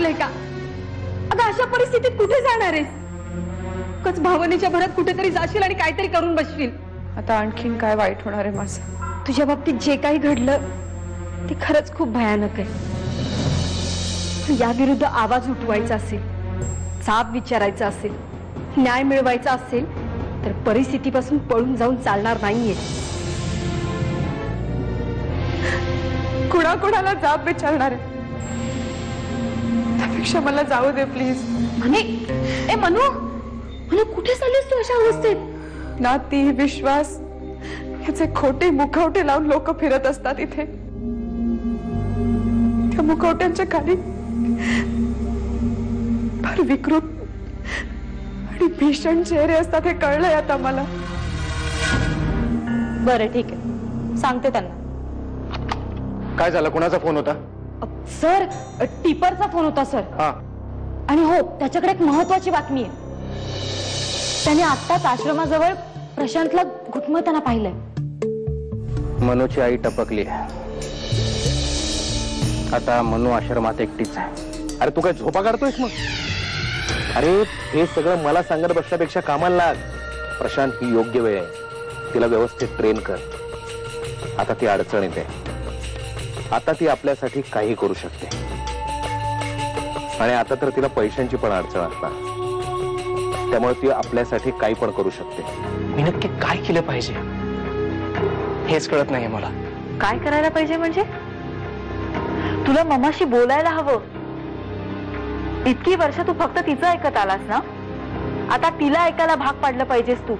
लागले का? अगं अशा परिस्थितीत कुठे जाणार आहेस? कच भावनेच्या भरात कुठेतरी जाशील आणि काहीतरी करून बसशील. आता आणखीन काय वाईट होणार आहे माझं? तुझ्या बाबतीत जे काही घडलं ते खरंच खूप भयानक आहे. याविरुद्ध आवाज उठवायचा असेल, साफ विचारायचा असेल, न्याय मिळवायचा असेल तर परिस्थितीपासून पळून जाऊन चालणार नाहीये. कोणाला जाब विचारणार आहे? त्यापेक्षा मला जाऊ दे प्लीज. म्हणे ए मनू, मला कुठे चाललीस तू अशा अवस्थेत? नाती विश्वास ह्याचे खोटे मुखवटे लावून लोक फिरत असतात इथे. त्या मुखवट्यांच्या खाली फार विकृत आणि भीषण चेहरे असतात हे कळलंय आता मला. बरं ठीक आहे, सांगते त्यांना. काय झालं? कोणाचा फोन होता? सर टिपरचा फोन होता सर. आणि हो, त्याच्याकडे एक महत्वाची बातमी आहे. त्याने आताच आश्रमाजवळ प्रशांतला घुटमळताना पाहिलंय. मनूची आई टपकली. आता मनू आश्रमात एकटीच आहे. अरे तू काय झोपा काढतोयस मग? अरे हे सगळं मला सांगत बसण्यापेक्षा कामाला लाग. प्रशांत ही योग्य वेळ आहे, तिला व्यवस्थित ट्रेन कर. आता ती अडचणीत आहे. आता ती आपल्यासाठी काही करू शकते. आणि आता तर तिला पैशांची पण अडचण असणार, त्यामुळे ती आपल्यासाठी काही पण करू शकते. मी नक्की काय केलं पाहिजे हेच कळत नाही मला. काय करायला पाहिजे म्हणजे? तुला मम्माशी बोलायला हवं. इतकी वर्ष तू फक्त तिचं ऐकत आलास ना, आता तिला ऐकायला भाग पाडलं पाहिजेस. तू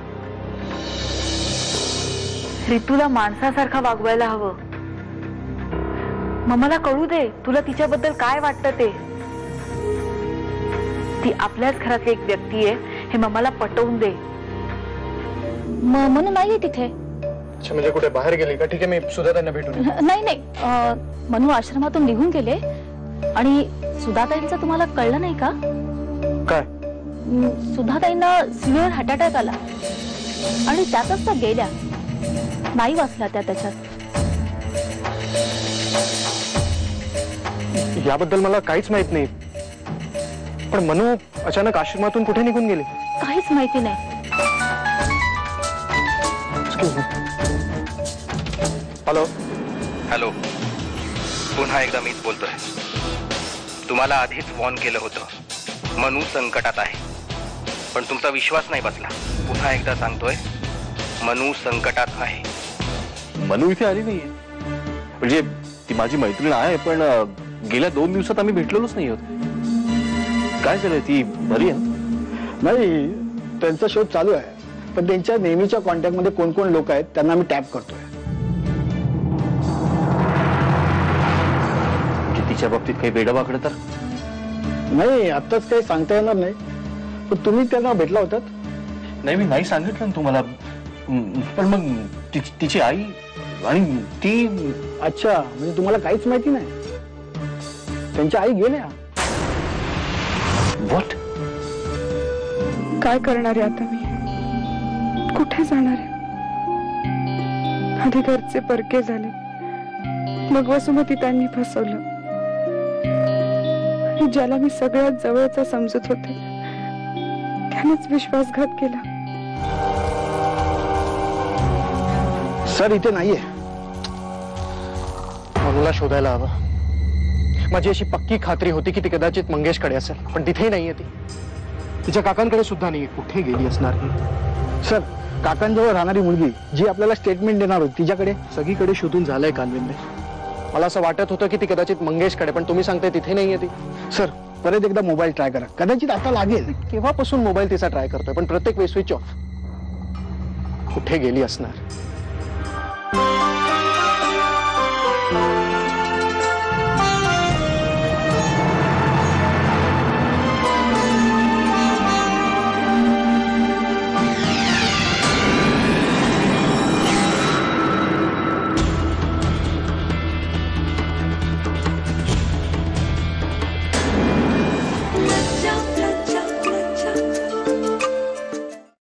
रितूला माणसासारखा वागवायला हवं. मम्माला कळू दे तुला तिच्याबद्दल काय वाटतं ते. ती आपल्याच घरातली एक व्यक्ती आहे हे मम्माला पटवून दे. मनू नाहीये तिथे. म्हणजे कुठे बाहेर गेली का? ठीक आहे, मी सुधाताईंना भेटून. नाही नाही, मनू आश्रमातून निघून गेले. आणि सुधाताईंचं तुम्हाला कळलं नाही का? काय? सुधाताईंना सिव्हिअर हार्ट अटॅक आला आणि त्यातच त्या गेल्या. नाही वाचल्या त्या त्याच्यात. याबद्दल मला काहीच माहित नाही. पण मनू अचानक आश्रमातून कुठे निघून गेली? काहीच माहिती नाही. हॅलो हॅलो, पुन्हा एकदा मीच बोलतोय. तुम्हाला आधीच वॉर्न केलं होतं मनू संकटात आहे, पण तुमचा विश्वास नाही बसला. पुन्हा एकदा सांगतोय, मनू संकटात आहे. मनू इथे आली नाहीये. म्हणजे ती माझी मैत्रीण आहे, पण गेल्या 2 दिवसात आम्ही भेटलेलोच नाही होत. काय झालं? ती बरी आहे? नाही, त्यांचा शोध चालू आहे, पण त्यांच्या नेहमीच्या कॉन्टॅक्ट मध्ये कोण कोण लोक आहेत त्यांना आम्ही टॅप करतोय. तिच्या बाबतीत काही बेडबाकड तर नाही? आताच काही सांगता येणार नाही. पण तुम्ही त्यांना भेटला होतात? नाही, मी नाही सांगितलं तुम्हाला. पण मग तिची आई आणि ती. अच्छा, म्हणजे तुम्हाला काहीच माहिती नाही? त्यांच्या आई गेल्या. व्हॉट? काय करणार आहे आता मी? कुठे जाणार आहे? आधी घरचे परके झाले, मग वसुमतीतांनी फसवलं. ज्याला मी सगळ्यात जवळचा समजत होते त्यानेच विश्वासघात केला. सर इथे नाहीये. मनूला शोधायला हवा. माझी अशी पक्की खात्री होती की ती कदाचित मंगेशकडे असेल, पण तिथेही नाहीये ती. तिच्या काकांकडे सुद्धा नाहीये. कुठे गेली असणार ही? सर काकांजवळ राहणारी मुलगी जी आपल्याला स्टेटमेंट देणार होती, तिच्याकडे सगळीकडे शोधून झालंय कान्वीने. मला असं वाटत होतं की ती कदाचित मंगेशकडे, पण तुम्ही सांगताय तिथे नाहीये ती. सर परत एकदा मोबाईल ट्राय करा, कदाचित आता लागेल. केव्हापासून मोबाईल तिचा ट्राय करतोय, पण प्रत्येक वेळी स्विच ऑफ. कुठे गेली असणार?